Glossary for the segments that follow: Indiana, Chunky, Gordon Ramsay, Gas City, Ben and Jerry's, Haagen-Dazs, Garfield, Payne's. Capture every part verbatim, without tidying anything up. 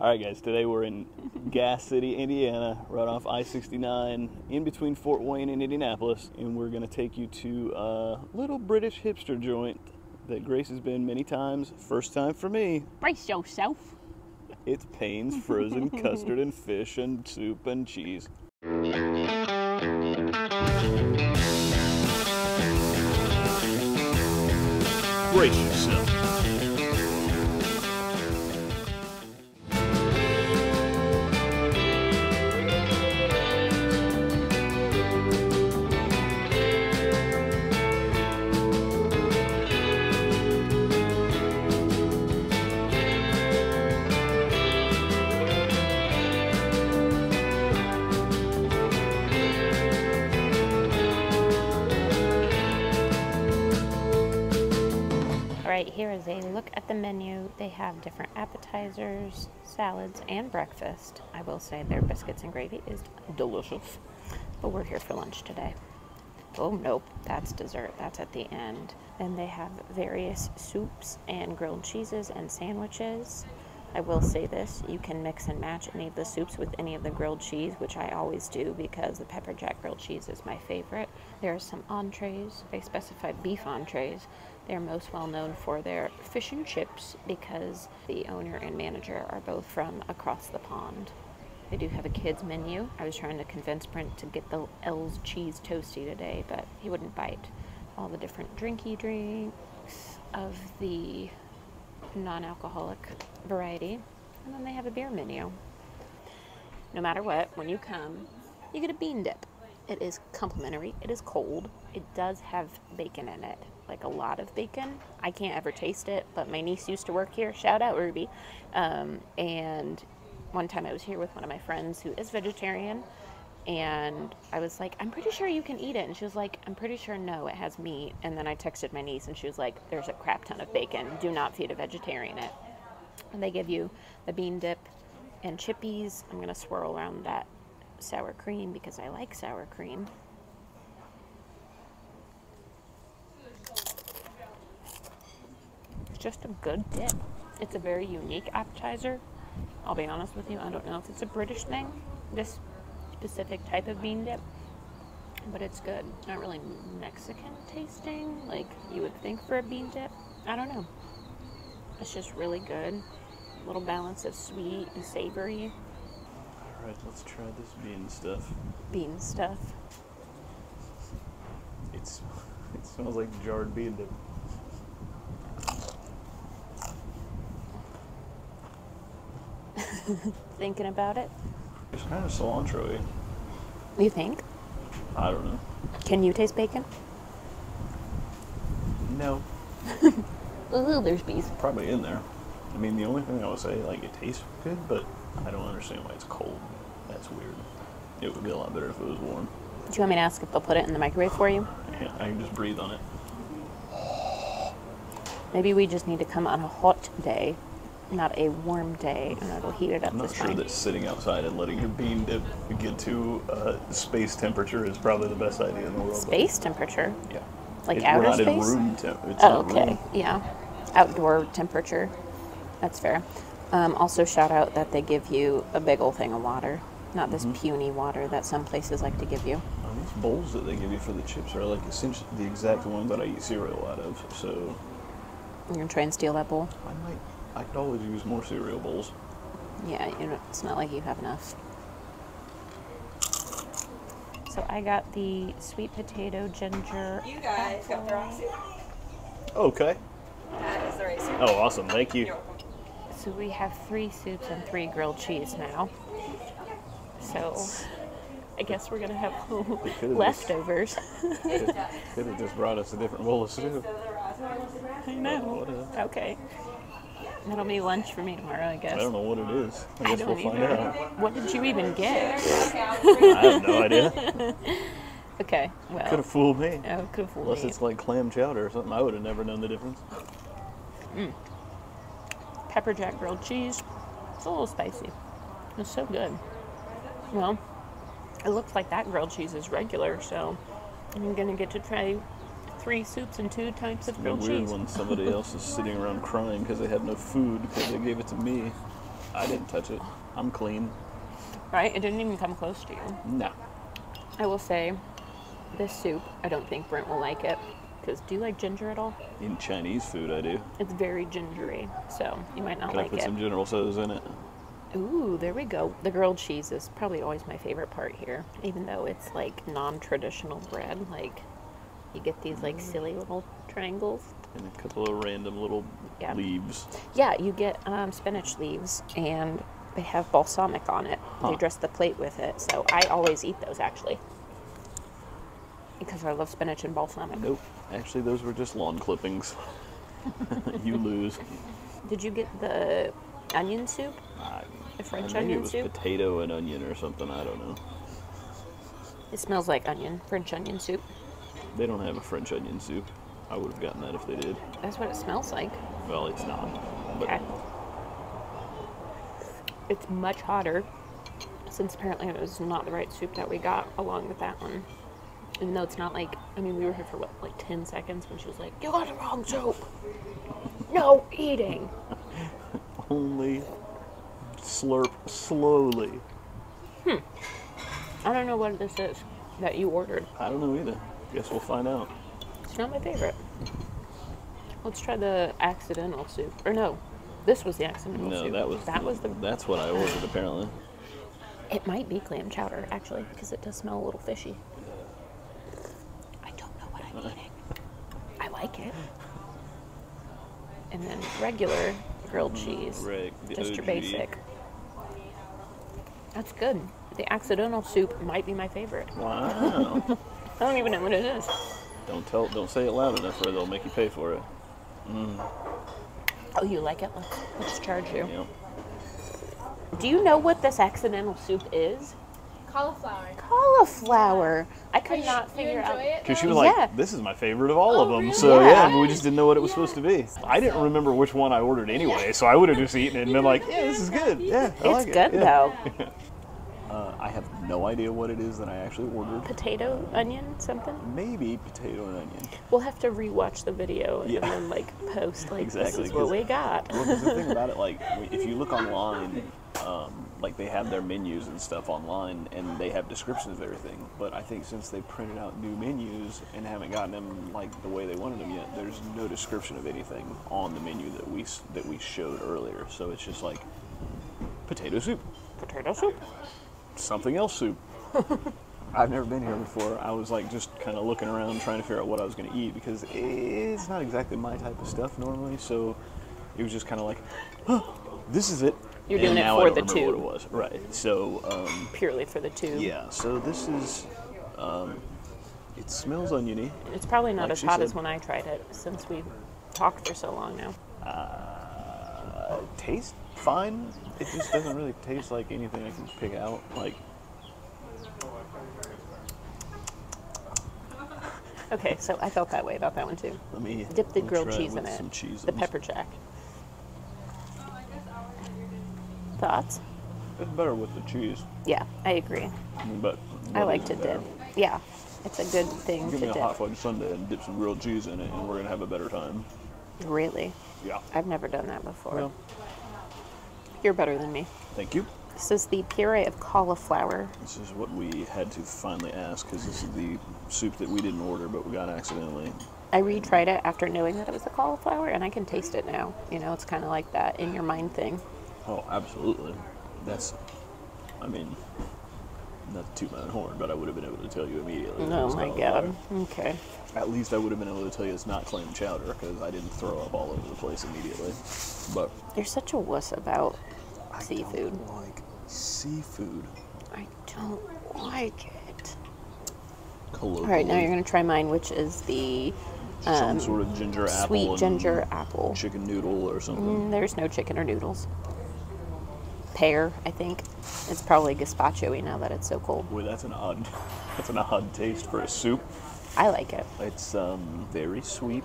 Alright guys, today we're in Gas City, Indiana, right off I sixty-nine, in between Fort Wayne and Indianapolis, and we're going to take you to a little British hipster joint that Grace has been many times, first time for me. Brace yourself. It's Payne's Frozen Custard and Fish and Soup and Cheese. Brace yourself. Here is a look at the menu. They have different appetizers, salads, and breakfast. I will say their biscuits and gravy is delicious, but we're here for lunch today. Oh, nope, that's dessert. That's at the end. Then they have various soups and grilled cheeses and sandwiches. I will say this, you can mix and match any of the soups with any of the grilled cheese, which I always do because the pepper jack grilled cheese is my favorite. There are some entrees. They specify beef entrees. They're most well known for their fish and chips because the owner and manager are both from across the pond. They do have a kids menu. I was trying to convince Brent to get the L's Cheese Toasty today, but he wouldn't bite. All the different drinky drinks of the non-alcoholic variety, and then they have a beer menu. No matter what, when you come, you get a bean dip. It is complimentary. It is cold. It does have bacon in it, like a lot of bacon. I can't ever taste it, but my niece used to work here. Shout out, Ruby. Um, and one time I was here with one of my friends who is vegetarian, and I was like, I'm pretty sure you can eat it. And she was like, I'm pretty sure no, it has meat. And then I texted my niece and she was like, there's a crap ton of bacon. Do not feed a vegetarian it. And they give you the bean dip and chippies. I'm going to swirl around that sour cream because I like sour cream. It's just a good dip. It's a very unique appetizer. I'll be honest with you, I don't know if it's a British thing, this specific type of bean dip, but it's good. Not really Mexican tasting like you would think for a bean dip. I don't know. It's just really good. A little balance of sweet and savory. All right, let's try this bean stuff. Bean stuff. It's, it smells like jarred bean dip. Thinking about it? It's kind of cilantro-y. You think? I don't know. Can you taste bacon? No. Ooh, there's beef. Probably in there. I mean, the only thing I would say, like, it tastes good, but I don't understand why it's cold. That's weird. It would be a lot better if it was warm. Do you want me to ask if they'll put it in the microwave for you? Yeah, I can just breathe on it. Maybe we just need to come on a hot day, not a warm day, and it'll heat it up. I'm not sure that sitting outside and letting your bean dip get to uh, space temperature is probably the best idea in the world. Space temperature? Yeah. Like outer space? We're not in room temperature. Oh, okay. Yeah. Outdoor temperature. That's fair. Um, also, shout out that they give you a big old thing of water, not this mm-hmm. puny water that some places like to give you. Um, these bowls that they give you for the chips are like essentially the exact ones that I eat cereal out of. So you're gonna try and steal that bowl? I might. I could always use more cereal bowls. Yeah, you know, it's not like you have enough. So I got the sweet potato ginger. You guys got the wrong soup. Okay. That is the right soup. Oh, awesome! Thank you. You're welcome. So we have three soups and three grilled cheese now. So I guess we're going to have leftovers. Could have just brought us a different bowl of soup. I know. Okay. That'll be lunch for me tomorrow, I guess. I don't know what it is. I guess I we'll find either. out. What did you even get? I have no idea. Okay, well. Could have fooled me. Oh, could have fooled Unless me. Unless it's like clam chowder or something. I would have never known the difference. Mm. Pepper jack grilled cheese. It's a little spicy. It's so good. Well, it looks like that grilled cheese is regular, so I'm gonna get to try three soups and two types of grilled cheese. It's weird when somebody else is sitting around crying because they have no food because they gave it to me. I didn't touch it. I'm clean. Right? It didn't even come close to you. No. I will say, this soup, I don't think Brent will like it. Because do you like ginger at all? In Chinese food, I do. It's very gingery, so you might not like it. Can I put some General Tso's in it? Ooh, there we go. The grilled cheese is probably always my favorite part here. Even though it's like non-traditional bread, like you get these like silly little triangles. And a couple of random little yeah. leaves. Yeah, you get um, spinach leaves and they have balsamic on it. Huh. They dress the plate with it, so I always eat those actually. Because I love spinach and balsamic. Nope. Actually, those were just lawn clippings. You lose. Did you get the onion soup? I, the French I onion soup? I think it was potato and onion or something. I don't know. It smells like onion. French onion soup. They don't have a French onion soup. I would have gotten that if they did. That's what it smells like. Well, it's not. But okay. It's much hotter, since apparently it was not the right soup that we got along with that one. Even though it's not like, I mean, we were here for what, like ten seconds when she was like, you got the wrong soup. No eating. Only slurp slowly. Hmm. I don't know what this is that you ordered. I don't know either. Guess we'll find out. It's not my favorite. Let's try the accidental soup. Or no, this was the accidental no, soup. No, that was, that the, was the, that's what I ordered apparently. It might be clam chowder actually, because it does smell a little fishy. Eating. I like it. And then regular grilled cheese. Right, just O G. Your basic. That's good. The accidental soup might be my favorite. Wow. I don't even know what it is. Don't tell don't say it loud enough or they'll make you pay for it. Mm. Oh, you like it? Let's, let's charge you. Yeah. Do you know what this accidental soup is? Cauliflower. Cauliflower. I could not figure out. Because she was like, yeah. this is my favorite of all oh, of them. Really? So yeah. yeah, but we just didn't know what it was yeah. supposed to be. I didn't remember which one I ordered anyway, yeah. so I would have just eaten it and been like, yeah, this is good. Yeah, I like it. It's good though. uh, I have no idea what it is that I actually ordered. Potato, onion, something? Maybe potato and onion. We'll have to rewatch the video and yeah. then like post like, exactly, this is what we got. Well, because the thing about it, like, if you look online, Um, like they have their menus and stuff online and they have descriptions of everything, but I think since they printed out new menus and haven't gotten them like the way they wanted them yet, there's no description of anything on the menu that we that we showed earlier, so it's just like potato soup potato soup something else soup. I've never been here before. I was like just kind of looking around trying to figure out what I was going to eat because it's not exactly my type of stuff normally, so it was just kind of like, oh, this is it. You're doing it for the tube. What it was. Right. So um, purely for the tube. Yeah. So this is, um, it smells oniony. It's probably not as hot as when I tried it, since we've talked for so long now. Uh, tastes fine. It just doesn't really taste like anything I can pick out. Like. Okay, so I felt that way about that one too. Let me dip the grilled cheese in it. Some cheese. The pepper jack. Thoughts? It's better with the cheese. Yeah, I agree. But I like to dip. Yeah, it's a good thing to dip. Give me a hot fudge sundae and dip some grilled cheese in it, and we're gonna have a better time. Really? Yeah. I've never done that before. Yeah. You're better than me. Thank you. This is the puree of cauliflower. This is what we had to finally ask, because this is the soup that we didn't order, but we got accidentally. I retried it after knowing that it was the cauliflower, and I can taste it now. You know, it's kind of like that in your mind thing. Oh, absolutely. That's, I mean, not to toot my own horn, but I would have been able to tell you immediately. Oh my God. Okay. At least I would have been able to tell you it's not clam chowder, because I didn't throw up all over the place immediately. But you're such a wuss about I seafood. I don't like seafood. I don't like it. All right, now you're going to try mine, which is the um, some sort of ginger apple. Sweet ginger apple. Chicken noodle or something. Mm, there's no chicken or noodles. Pear, I think. It's probably gazpacho-y now that it's so cold. Boy, that's an odd, that's an odd taste for a soup. I like it. It's um, very sweet.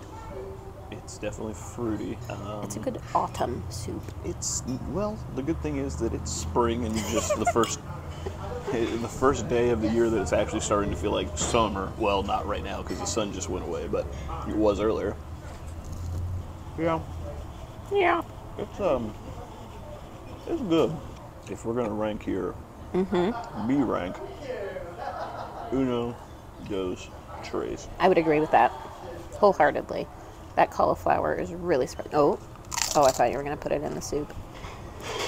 It's definitely fruity. Um, it's a good autumn soup. It's, well, the good thing is that it's spring and just the first the first day of the year that it's actually starting to feel like summer. Well, not right now because the sun just went away, but it was earlier. Yeah. Yeah. It's um. It's good. If we're gonna rank here, mm-hmm. B rank, uno, dos, tres. I would agree with that wholeheartedly. That cauliflower is really spread. Oh, oh! I thought you were gonna put it in the soup.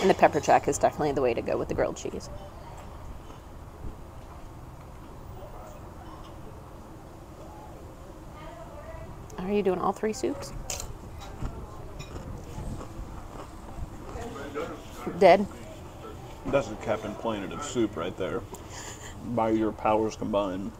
And the pepper jack is definitely the way to go with the grilled cheese. Are you doing all three soups? Dead. That's the Captain Planet of soup right there. By your powers combined.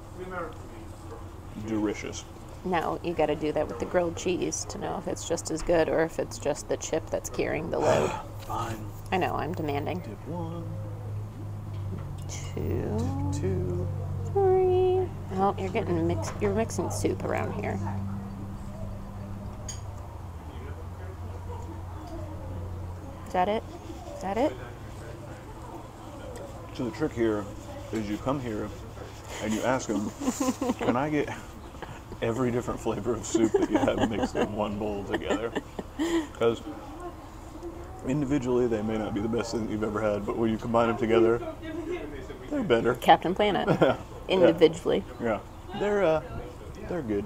Delicious. Now you got to do that with the grilled cheese to know if it's just as good or if it's just the chip that's carrying the load. Fine. I know, I'm demanding. Dip one. Two. Dip two. Three. Oh, you're getting mixed. You're mixing soup around here. Is that it? Is that it? So the trick here is you come here and you ask them, can I get every different flavor of soup that you have mixed in one bowl together? Because individually they may not be the best thing you've ever had, but when you combine them together, they're better. Captain Planet. Yeah. Individually. Yeah. They're, uh, they're good.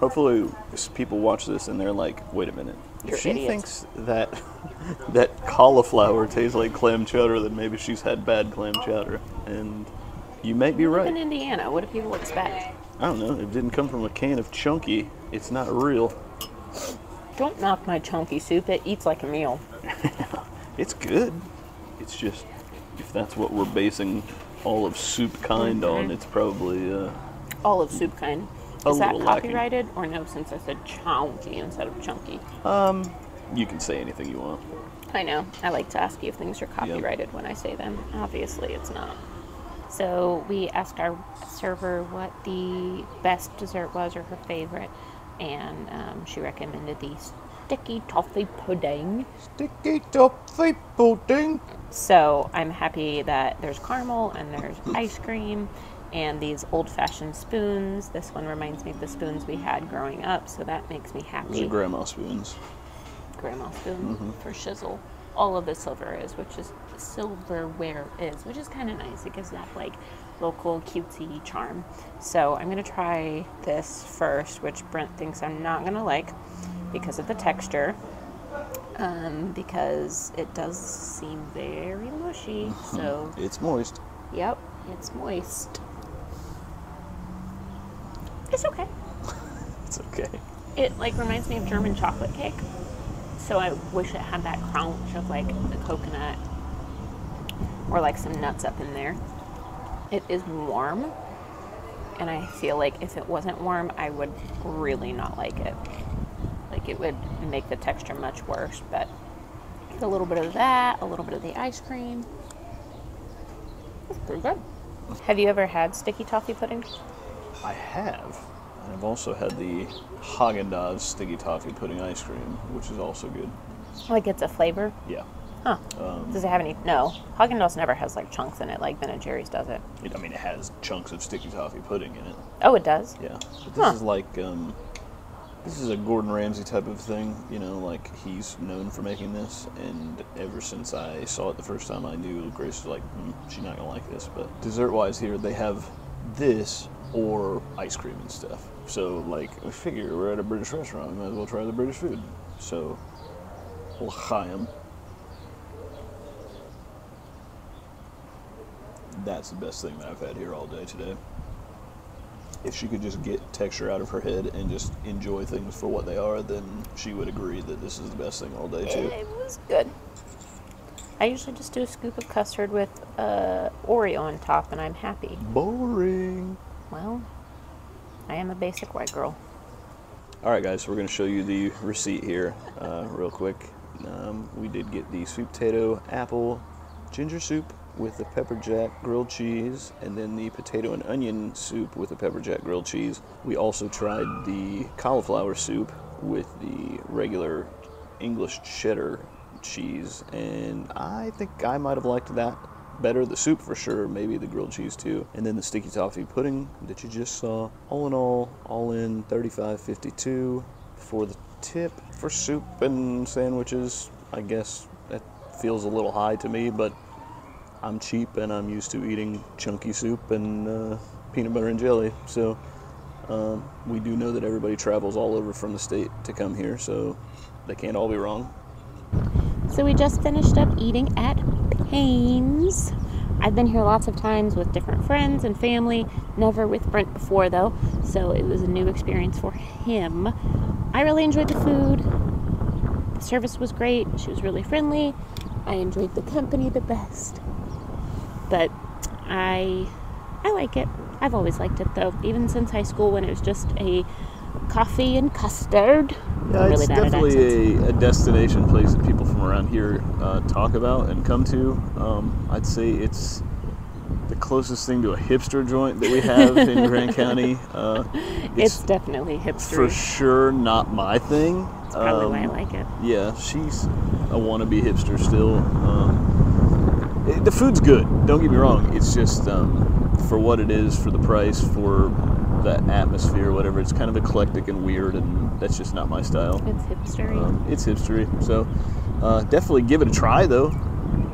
Hopefully people watch this and they're like, wait a minute. If she idiots. thinks that that cauliflower tastes like clam chowder, then maybe she's had bad clam chowder. And you might be right. In Indiana, what do people expect? I don't know. It didn't come from a can of Chunky. It's not real. Don't knock my Chunky soup. It eats like a meal. It's good. It's just, if that's what we're basing all of soup kind mm-hmm. on, it's probably... Uh, all of soup kind. Is that copyrighted lacking. or no, since I said Chunky instead of Chunky? Um, you can say anything you want. I know. I like to ask you if things are copyrighted yep. when I say them. Obviously, it's not. So we asked our server what the best dessert was or her favorite, and um, she recommended the sticky toffee pudding. Sticky toffee pudding. So I'm happy that there's caramel and there's ice cream. And these old-fashioned spoons. This one reminds me of the spoons we had growing up, so that makes me happy. These are grandma spoons. Grandma spoon mm-hmm. for shizzle. All of the silver is, which is silverware is, which is kind of nice. It gives that like local cutesy charm. So I'm gonna try this first, which Brent thinks I'm not gonna like because of the texture, um, because it does seem very mushy. Mm-hmm. So it's moist. Yep, it's moist. It's okay. It's okay. It like reminds me of German chocolate cake. So I wish it had that crunch of like the coconut or like some nuts up in there. It is warm. And I feel like if it wasn't warm, I would really not like it. Like it would make the texture much worse, but a little bit of that, a little bit of the ice cream. It's pretty good. Have you ever had sticky toffee pudding? I have. And I've also had the Haagen-Dazs sticky toffee pudding ice cream, which is also good. Like it's a flavor? Yeah. Huh. Um, does it have any? No. Haagen-Dazs never has like chunks in it like Ben and Jerry's does it. it. I mean, it has chunks of sticky toffee pudding in it. Oh, it does? Yeah. But this huh. is like, um, this is a Gordon Ramsay type of thing. You know, like he's known for making this. And ever since I saw it the first time, I knew Grace was like, mm, she's not going to like this. But dessert-wise here, they have this or ice cream and stuff. So, like, I figure we're at a British restaurant, we might as well try the British food. So, l'chaim. That's the best thing that I've had here all day today. If she could just get texture out of her head and just enjoy things for what they are, then she would agree that this is the best thing all day, too. It was good. I usually just do a scoop of custard with uh, Oreo on top, and I'm happy. Boring. Well, I am a basic white girl. All right, guys, so we're going to show you the receipt here uh, real quick. Um, we did get the sweet potato, apple, ginger soup with the pepper jack grilled cheese, and then the potato and onion soup with the pepper jack grilled cheese. We also tried the cauliflower soup with the regular English cheddar cheese, and I think I might have liked that better. The soup for sure, maybe the grilled cheese too, and then the sticky toffee pudding that you just saw. All in all, all in thirty-five fifty-two for the tip. For soup and sandwiches, I guess at feels a little high to me, but I'm cheap and I'm used to eating chunky soup and uh, peanut butter and jelly. So um, we do know that everybody travels all over from the state to come here, so they can't all be wrong. So we just finished up eating at Payne's. I've been here lots of times with different friends and family, never with Brent before though, so it was a new experience for him. I really enjoyed the food. The service was great. She was really friendly. I enjoyed the company the best. But I I like it. I've always liked it though, even since high school when it was just a coffee and custard. Yeah, really it's definitely a, a destination place that people from around here uh, talk about and come to. Um, I'd say it's the closest thing to a hipster joint that we have in Grand County. Uh, it's, it's definitely hipster. For sure not my thing. That's probably um, why I like it. Yeah, she's a wannabe hipster still. Um, it, the food's good, don't get me wrong. It's just um, for what it is, for the price, for that atmosphere, whatever, it's kind of eclectic and weird, and that's just not my style. It's hipstery. Um, it's hipstery. So uh, definitely give it a try though.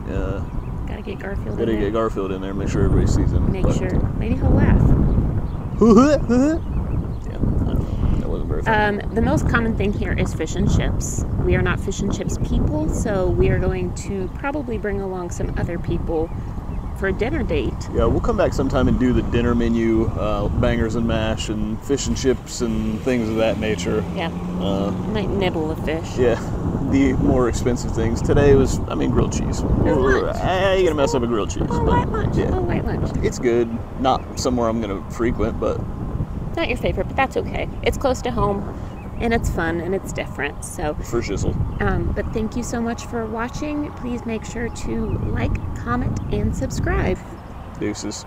Uh, gotta get Garfield gotta in there. Gotta get Garfield in there, make sure everybody sees him. Make but, sure. Maybe he'll laugh. Yeah, I don't know. That wasn't very funny. Um, the most common thing here is fish and chips. We are not fish and chips people, so we are going to probably bring along some other people for a dinner date. Yeah, we'll come back sometime and do the dinner menu, uh, bangers and mash and fish and chips and things of that nature. Yeah, uh, might nibble a fish. Yeah, the more expensive things. Today was, I mean, grilled cheese. Or, I ain't gonna mess up a grilled cheese. Oh, white lunch. Yeah. Oh, white lunch. It's good. Not somewhere I'm gonna frequent, but... Not your favorite, but that's okay. It's close to home, and it's fun, and it's different, so... For shizzle. Um, but thank you so much for watching. Please make sure to like, comment, and subscribe. Deuces.